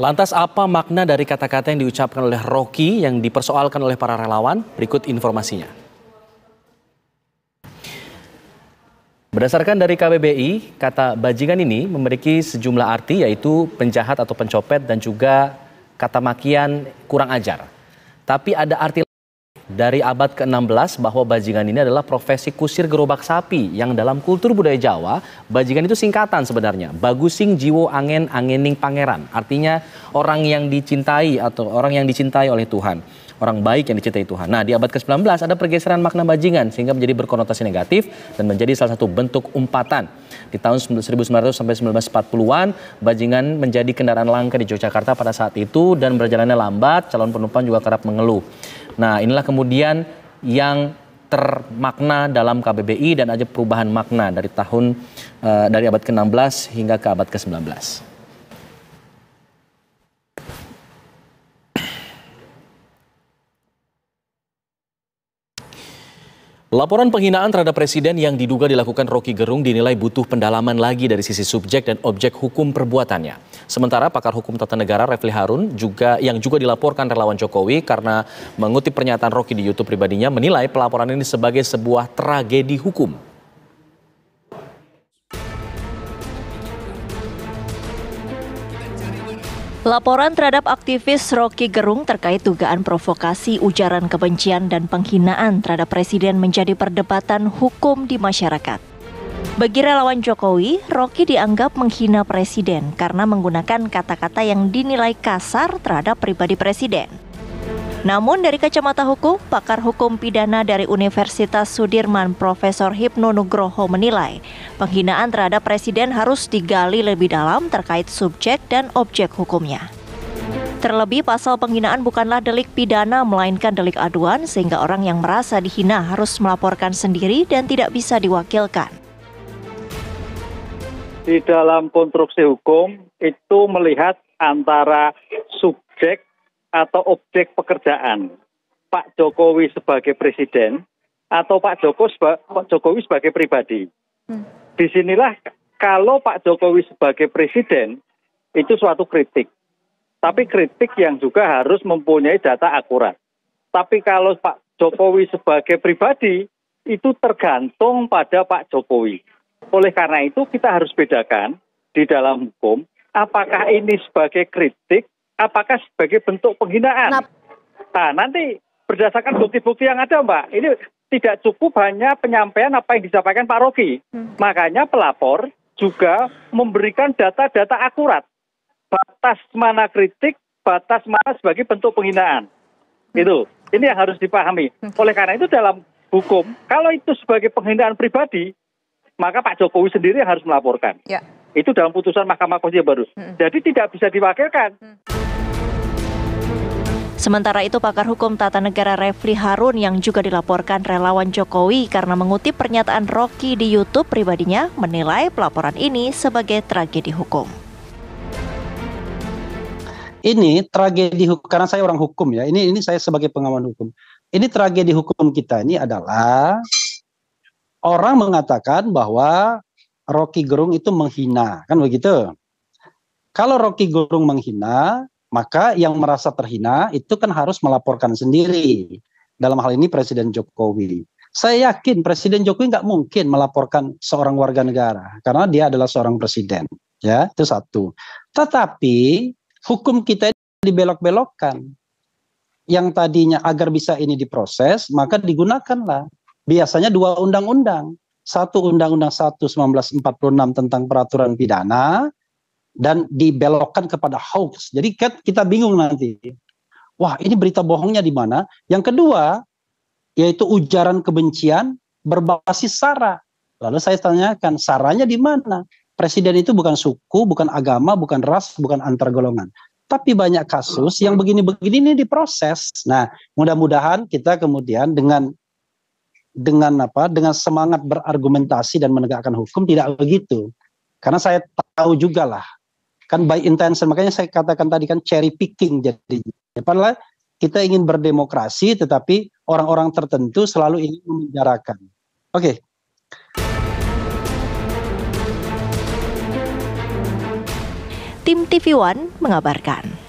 Lantas apa makna dari kata-kata yang diucapkan oleh Rocky yang dipersoalkan oleh para relawan? Berikut informasinya. Berdasarkan dari KBBI, kata bajingan ini memiliki sejumlah arti, yaitu penjahat atau pencopet dan juga kata makian kurang ajar. Tapi ada arti dari abad ke-16 bahwa bajingan ini adalah profesi kusir gerobak sapi yang dalam kultur budaya Jawa, bajingan itu singkatan sebenarnya. Bagusing jiwo angen angening pangeran. Artinya orang yang dicintai atau orang yang dicintai oleh Tuhan. Orang baik yang dicintai Tuhan. Nah, di abad ke-19 ada pergeseran makna bajingan sehingga menjadi berkonotasi negatif dan menjadi salah satu bentuk umpatan. Di tahun 1900 sampai 1940-an, bajingan menjadi kendaraan langka di Yogyakarta pada saat itu dan berjalannya lambat, calon penumpang juga kerap mengeluh. Nah, inilah kemudian yang termakna dalam KBBI dan ada perubahan makna dari dari abad ke-16 hingga ke abad ke-19. Laporan penghinaan terhadap presiden yang diduga dilakukan Rocky Gerung dinilai butuh pendalaman lagi dari sisi subjek dan objek hukum perbuatannya. Sementara pakar hukum tata negara Refli Harun yang juga dilaporkan relawan Jokowi karena mengutip pernyataan Rocky di YouTube pribadinya menilai pelaporan ini sebagai sebuah tragedi hukum. Laporan terhadap aktivis Rocky Gerung terkait dugaan provokasi, ujaran kebencian, dan penghinaan terhadap presiden menjadi perdebatan hukum di masyarakat. Bagi relawan Jokowi, Rocky dianggap menghina presiden karena menggunakan kata-kata yang dinilai kasar terhadap pribadi presiden. Namun dari kacamata hukum, pakar hukum pidana dari Universitas Sudirman Profesor Hipno Nugroho menilai penghinaan terhadap presiden harus digali lebih dalam terkait subjek dan objek hukumnya. Terlebih pasal penghinaan bukanlah delik pidana melainkan delik aduan sehingga orang yang merasa dihina harus melaporkan sendiri dan tidak bisa diwakilkan. Di dalam konstruksi hukum itu melihat antara subjek atau objek pekerjaan Pak Jokowi sebagai presiden atau Pak Jokowi sebagai pribadi. Disinilah kalau Pak Jokowi sebagai presiden itu suatu kritik, tapi kritik yang juga harus mempunyai data akurat. Tapi kalau Pak Jokowi sebagai pribadi itu tergantung pada Pak Jokowi. Oleh karena itu kita harus bedakan di dalam hukum apakah ini sebagai kritik, apakah sebagai bentuk penghinaan? Nah, nanti berdasarkan bukti-bukti yang ada, Mbak, ini tidak cukup hanya penyampaian apa yang disampaikan Pak Rocky. Makanya pelapor juga memberikan data-data akurat. Batas mana kritik, batas mana sebagai bentuk penghinaan. Gitu. Ini yang harus dipahami. Oleh karena itu dalam hukum, kalau itu sebagai penghinaan pribadi, maka Pak Jokowi sendiri yang harus melaporkan. Ya. Itu dalam putusan Mahkamah Konstitusi baru. Jadi tidak bisa diwakilkan. Sementara itu pakar hukum tata negara Refli Harun yang juga dilaporkan relawan Jokowi karena mengutip pernyataan Rocky di YouTube pribadinya menilai pelaporan ini sebagai tragedi hukum. Ini tragedi hukum karena saya orang hukum ya. Ini saya sebagai pengaman hukum. Ini tragedi hukum kita ini adalah orang mengatakan bahwa Rocky Gerung itu menghina, kan begitu. Kalau Rocky Gerung menghina, maka yang merasa terhina itu kan harus melaporkan sendiri. Dalam hal ini Presiden Jokowi. Saya yakin Presiden Jokowi nggak mungkin melaporkan seorang warga negara karena dia adalah seorang presiden, ya, itu satu. Tetapi hukum kita dibelok-belokkan. Yang tadinya agar bisa ini diproses, maka digunakanlah biasanya dua undang-undang. Satu Undang-Undang 1 1946 tentang peraturan pidana dan dibelokkan kepada hoax. Jadi kita bingung nanti. Wah, ini berita bohongnya di mana? Yang kedua yaitu ujaran kebencian berbasis sara. Lalu saya tanyakan, saranya di mana? Presiden itu bukan suku, bukan agama, bukan ras, bukan antar golongan. Tapi banyak kasus yang begini-begini ini diproses. Nah, mudah-mudahan kita kemudian dengan semangat berargumentasi dan menegakkan hukum tidak begitu, karena saya tahu juga lah kan by intention, makanya saya katakan tadi kan cherry picking jadinya. Padahal kita ingin berdemokrasi tetapi orang-orang tertentu selalu ingin memenjarakan. Oke. Tim TV One mengabarkan.